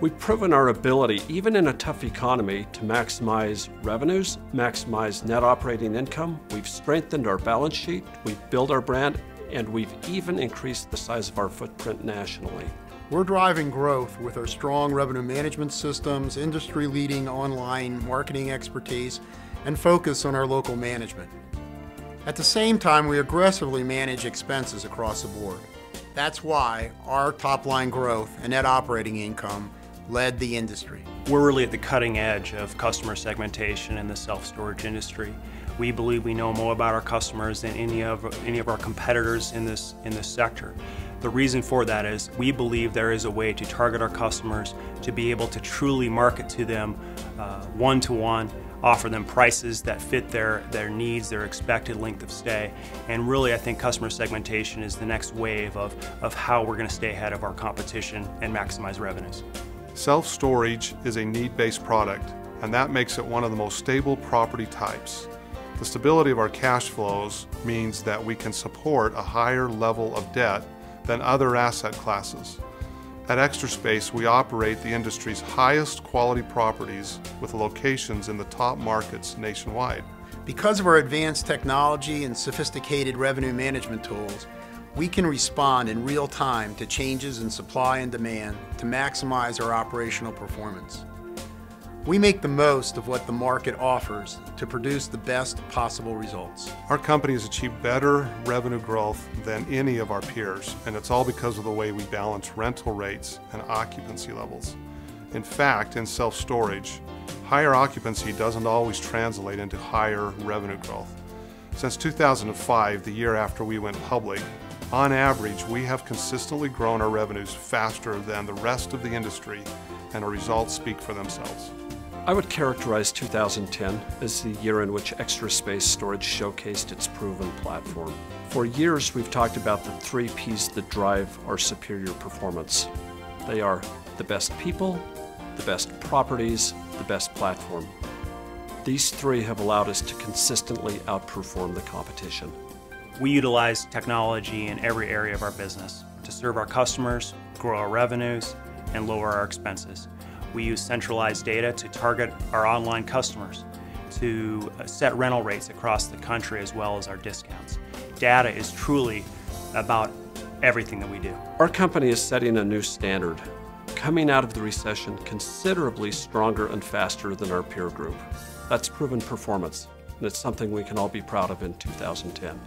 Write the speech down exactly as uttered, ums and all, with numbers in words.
We've proven our ability, even in a tough economy, to maximize revenues, maximize net operating income. We've strengthened our balance sheet, we've built our brand, and we've even increased the size of our footprint nationally. We're driving growth with our strong revenue management systems, industry-leading online marketing expertise, and focus on our local management. At the same time, we aggressively manage expenses across the board. That's why our top-line growth and net operating income led the industry. We're really at the cutting edge of customer segmentation in the self-storage industry. We believe we know more about our customers than any of, any of our competitors in this, in this sector. The reason for that is we believe there is a way to target our customers, to be able to truly market to them uh, one-to-one, offer them prices that fit their, their needs, their expected length of stay. And really, I think customer segmentation is the next wave of, of how we're going to stay ahead of our competition and maximize revenues. Self-storage is a need-based product, and that makes it one of the most stable property types. The stability of our cash flows means that we can support a higher level of debt than other asset classes. At Extra Space, we operate the industry's highest quality properties with locations in the top markets nationwide. Because of our advanced technology and sophisticated revenue management tools, we can respond in real time to changes in supply and demand to maximize our operational performance. We make the most of what the market offers to produce the best possible results. Our company has achieved better revenue growth than any of our peers, and it's all because of the way we balance rental rates and occupancy levels. In fact, in self-storage, higher occupancy doesn't always translate into higher revenue growth. Since two thousand five, the year after we went public, on average, we have consistently grown our revenues faster than the rest of the industry, and our results speak for themselves. I would characterize two thousand ten as the year in which Extra Space Storage showcased its proven platform. For years, we've talked about the three P's that drive our superior performance. They are the best people, the best properties, the best platform. These three have allowed us to consistently outperform the competition. We utilize technology in every area of our business to serve our customers, grow our revenues, and lower our expenses. We use centralized data to target our online customers, to set rental rates across the country as well as our discounts. Data is truly about everything that we do. Our company is setting a new standard, coming out of the recession considerably stronger and faster than our peer group. That's proven performance, and it's something we can all be proud of in two thousand ten.